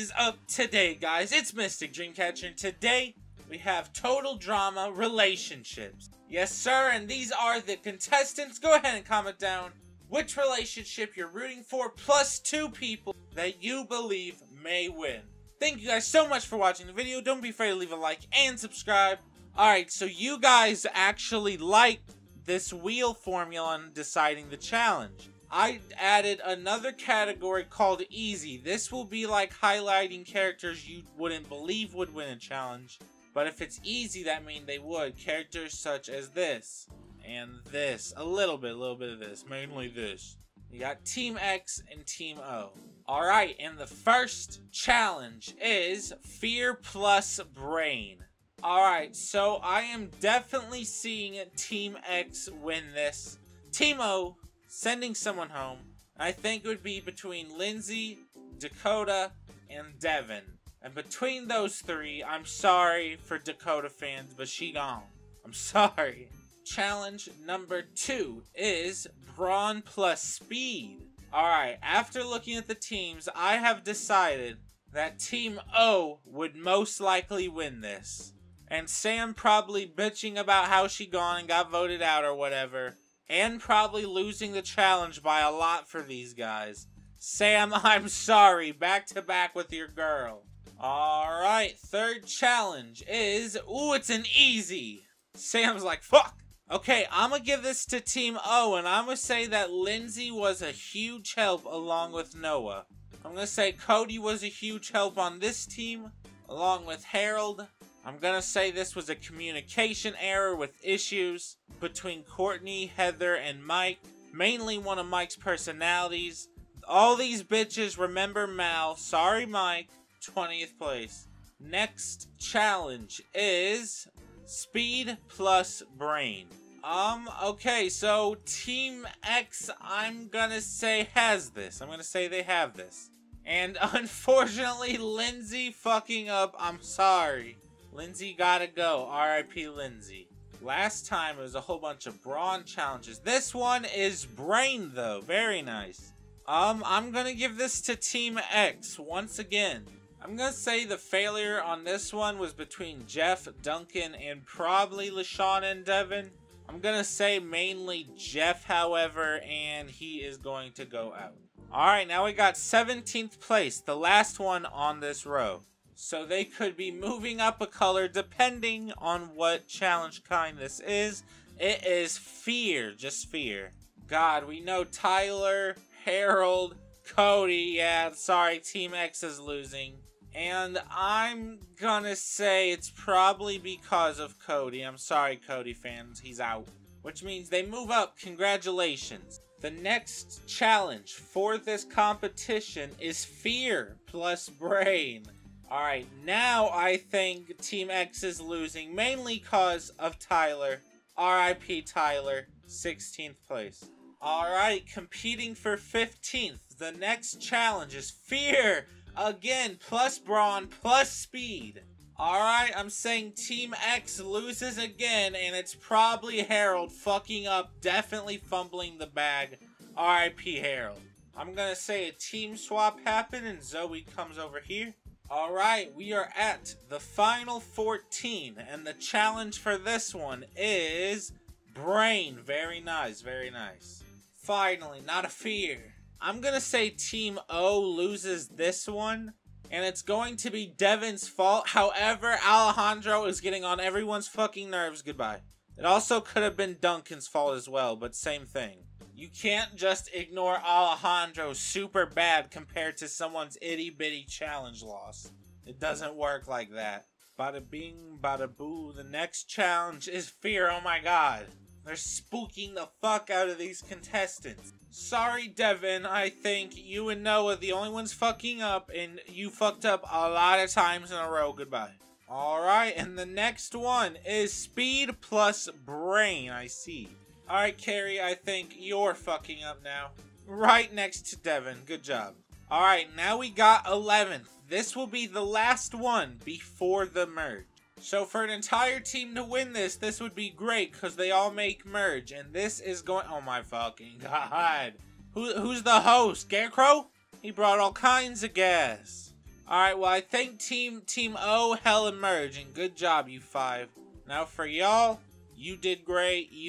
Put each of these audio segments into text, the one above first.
is up today, guys. It's Mystic Dream Catcher, and today we have Total Drama Relationships. Yes, sir, and these are the contestants. Go ahead and comment down which relationship you're rooting for, plus 2 people that you believe may win. Thank you guys so much for watching the video. Don't be afraid to leave a like and subscribe. Alright, so you guys actually liked this wheel formula on deciding the challenge. I added another category called Easy. This will be like highlighting characters you wouldn't believe would win a challenge. But if it's easy, that means they would. Characters such as this. And this. A little bit of this. Mainly this. You got Team X and Team O. Alright, and the first challenge is Fear plus Brain. Alright, so I am definitely seeing Team X win this. Team O sending someone home. I think it would be between Lindsay, Dakota, and Devin. And between those three, I'm sorry for Dakota fans, but she gone. I'm sorry. Challenge number 2 is Brawn plus Speed. Alright, after looking at the teams, I have decided that Team O would most likely win this. And Sam probably bitching about how she gone and got voted out or whatever. And probably losing the challenge by a lot for these guys. Sam, I'm sorry. Back to back with your girl. Alright, third challenge is... Ooh, it's an easy. Sam's like, fuck. Okay, I'm gonna give this to Team O, and I'm gonna say that Lindsay was a huge help along with Noah. I'm gonna say Cody was a huge help on this team, along with Harold. I'm gonna say this was a communication error with issues between Courtney, Heather, and Mike. Mainly one of Mike's personalities. All these bitches remember Mal. Sorry, Mike. 20th place. Next challenge is Speed plus Brain. Okay, so Team X, I'm gonna say has this. I'm gonna say they have this. And unfortunately, Lindsay fucking up. I'm sorry. Lindsay gotta go. R.I.P. Lindsay. Last time it was a whole bunch of brawn challenges. This one is brain though. Very nice. I'm gonna give this to Team X once again. I'm gonna say the failure on this one was between Jeff, Duncan, and probably LaShawn and Devin. I'm gonna say mainly Jeff, however, and he is going to go out. Alright, now we got 17th place, the last one on this row. So they could be moving up a color depending on what challenge kind this is. It is fear, just fear. God, we know Tyler, Harold, Cody. Yeah, sorry, Team X is losing. And I'm gonna say it's probably because of Cody. I'm sorry, Cody fans, he's out. Which means they move up, congratulations. The next challenge for this competition is Fear plus Brain. Alright, now I think Team X is losing, mainly because of Tyler. R.I.P. Tyler, 16th place. Alright, competing for 15th. The next challenge is Fear, again, plus Brawn, plus Speed. Alright, I'm saying Team X loses again, and it's probably Harold fucking up, definitely fumbling the bag. R.I.P. Harold. I'm gonna say a team swap happened, and Zoe comes over here. Alright, we are at the final 14, and the challenge for this one is Brain. Very nice, very nice. Finally, not a fear. I'm gonna say Team O loses this one, and it's going to be Devin's fault. However, Alejandro is getting on everyone's fucking nerves. Goodbye. It also could have been Duncan's fault as well, but same thing. You can't just ignore Alejandro super bad compared to someone's itty-bitty challenge loss. It doesn't work like that. Bada bing, bada boo. The next challenge is Fear. Oh my god. They're spooking the fuck out of these contestants. Sorry, Devin. I think you and Noah are the only ones fucking up, and you fucked up a lot of times in a row. Goodbye. Alright, and the next one is Speed plus Brain. I see. Alright, Carrie, I think you're fucking up now. Right next to Devin. Good job. Alright, now we got 11th. This will be the last one before the merge. So for an entire team to win this would be great because they all make merge. And this is going... Oh my fucking god. Who's the host? Scarecrow? He brought all kinds of gas. Alright, well, I thank Team O, Hell, and Merge, and good job, you five. Now for y'all, you did great,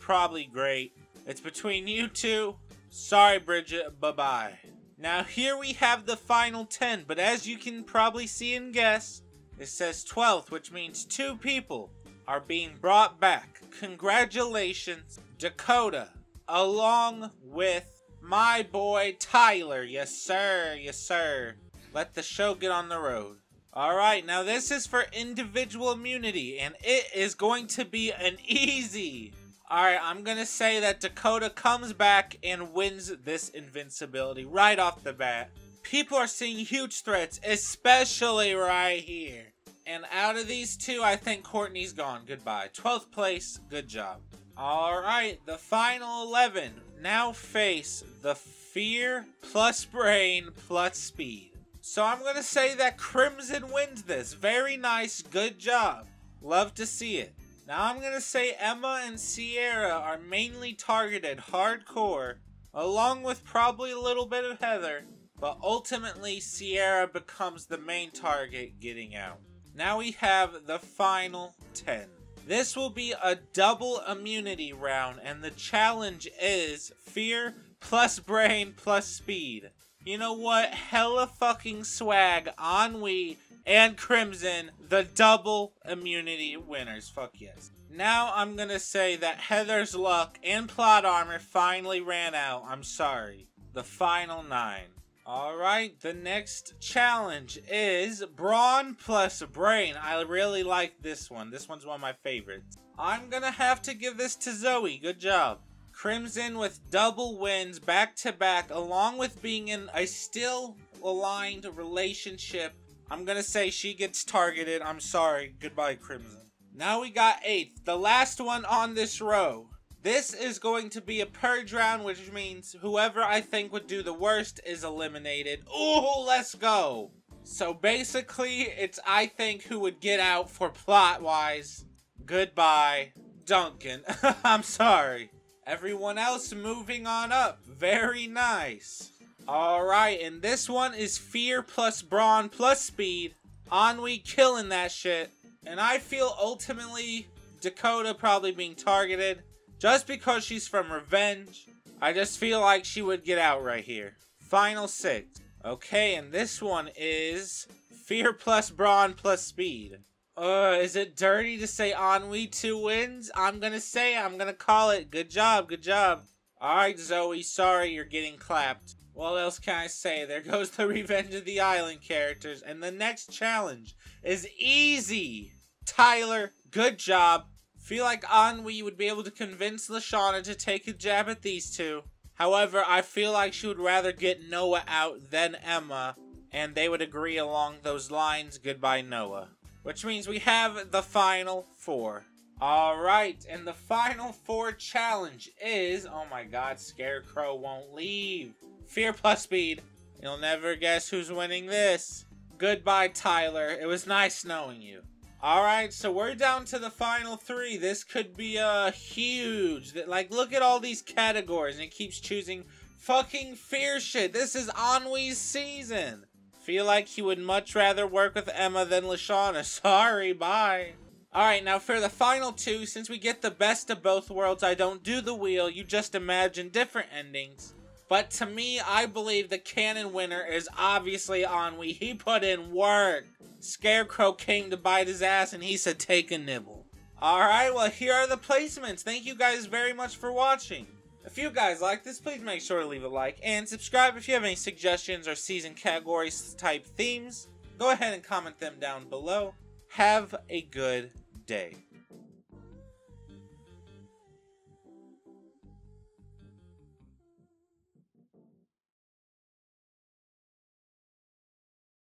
probably great. It's between you two. Sorry, Bridget, bye-bye. Now here we have the final 10, but as you can probably see and guess, it says 12th, which means 2 people are being brought back. Congratulations, Dakota, along with my boy Tyler. Yes, sir. Yes, sir. Let the show get on the road. Alright, now this is for individual immunity, and it is going to be an easy. Alright, I'm going to say that Dakota comes back and wins this invincibility right off the bat. People are seeing huge threats, especially right here. And out of these two, I think Courtney's gone. Goodbye. 12th place. Good job. Alright, the final 11 now face the fear plus brain plus speed. So I'm going to say that Crimson wins this. Very nice. Good job. Love to see it. Now I'm going to say Emma and Sierra are mainly targeted hardcore, along with probably a little bit of Heather, but ultimately Sierra becomes the main target getting out. Now we have the final 10. This will be a double immunity round, and the challenge is fear plus brain plus speed. You know what? Hella fucking swag, Ennui, and Crimson, the double immunity winners. Fuck yes. Now I'm gonna say that Heather's luck and plot armor finally ran out. I'm sorry. The final 9. Alright, the next challenge is Brawn plus Brain. I really like this one. This one's one of my favorites. I'm gonna have to give this to Zoe. Good job. Crimson with double wins back to back, along with being in a still aligned relationship. I'm gonna say she gets targeted. I'm sorry. Goodbye, Crimson. Now we got 8th, the last one on this row. This is going to be a purge round, which means whoever I think would do the worst is eliminated. Ooh, let's go. So basically, it's I think who would get out for plot-wise. Goodbye, Duncan. I'm sorry. Everyone else moving on up. Very nice. Alright, and this one is fear plus brawn plus speed. Ennui killing that shit. And I feel ultimately Dakota probably being targeted. Just because she's from Revenge, I just feel like she would get out right here. Final 6. Okay, and this one is fear plus brawn plus speed. Is it dirty to say Ennui 2 wins? I'm gonna call it. Good job, good job. Alright, Zoe, sorry you're getting clapped. What else can I say? There goes the Revenge of the Island characters. And the next challenge is easy. Tyler, good job. Feel like Ennui would be able to convince Lashana to take a jab at these two. However, I feel like she would rather get Noah out than Emma, and they would agree along those lines. Goodbye, Noah. Which means we have the final 4. Alright, and the final 4 challenge is... Oh my god, Scarecrow won't leave. Fear plus speed. You'll never guess who's winning this. Goodbye, Tyler. It was nice knowing you. Alright, so we're down to the final 3. This could be huge. Like, look at all these categories, and it keeps choosing fucking fear shit. This is Ennui's season. Feel like he would much rather work with Emma than Lashana. Sorry, bye. Alright, now for the final 2, since we get the best of both worlds, I don't do the wheel. You just imagine different endings. But to me, I believe the canon winner is obviously Ennui. He put in work. Scarecrow came to bite his ass and he said take a nibble. Alright, well here are the placements. Thank you guys very much for watching. If you guys like this, please make sure to leave a like and subscribe. If you have any suggestions or season categories type themes, go ahead and comment them down below. Have a good day.